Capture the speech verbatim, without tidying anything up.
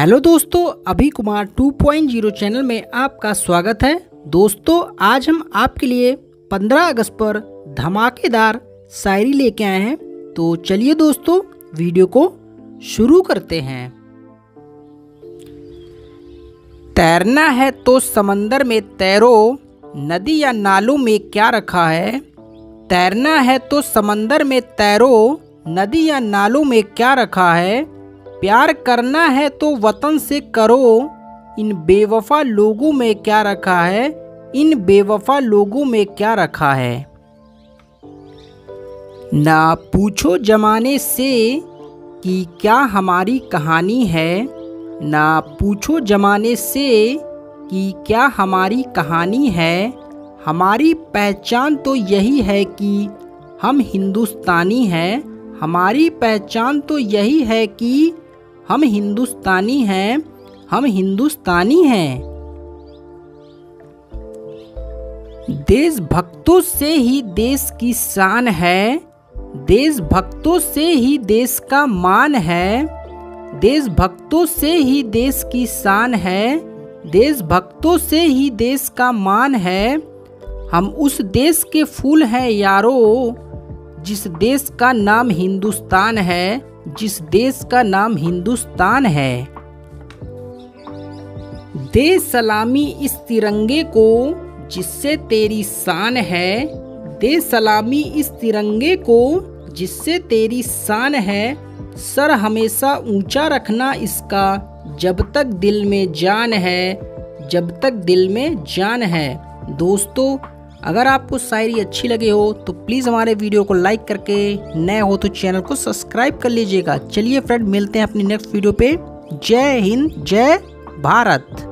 Hello दोस्तों, Abhi Kumar two point zero channel में आपका स्वागत है। दोस्तों आज हम आपके लिए पंद्रह अगस्त पर धमाकेदार शायरी लेके आए हैं, तो चलिए दोस्तों वीडियो को शुरू करते हैं। तैरना है तो समंदर में तैरो, नदी या नालों में क्या रखा है। तैरना है तो समंदर में तैरो, नदी या नालों में क्या रखा है। प्यार करना है तो वतन से करो, इन बेवफा लोगों में क्या रखा है। इन बेवफा लोगों में क्या रखा है। ना पूछो जमाने से कि क्या हमारी कहानी है। ना पूछो जमाने से कि क्या हमारी कहानी है। हमारी पहचान तो यही है कि हम हिंदुस्तानी हैं। हमारी पहचान तो यही है कि हम हिंदुस्तानी हैं। हम हिंदुस्तानी हैं। देशभक्तों से ही देश की शान है। देशभक्तों से ही देश का मान है। देशभक्तों से ही देश की शान है। देशभक्तों से ही देश का मान है। हम उस देश के फूल हैं यारो, जिस देश का नाम हिंदुस्तान है। जिस देश का नाम हिंदुस्तान है। दे सलामी इस तिरंगे को जिससे तेरी शान है। दे सलामी इस तिरंगे को जिससे तेरी शान है। सर हमेशा ऊंचा रखना इसका, जब तक दिल में जान है। जब तक दिल में जान है। दोस्तों अगर आपको शायरी अच्छी लगी हो तो प्लीज़ हमारे वीडियो को लाइक करके, नए हो तो चैनल को सब्सक्राइब कर लीजिएगा। चलिए फ्रेंड, मिलते हैं अपनी नेक्स्ट वीडियो पे। जय हिंद, जय भारत।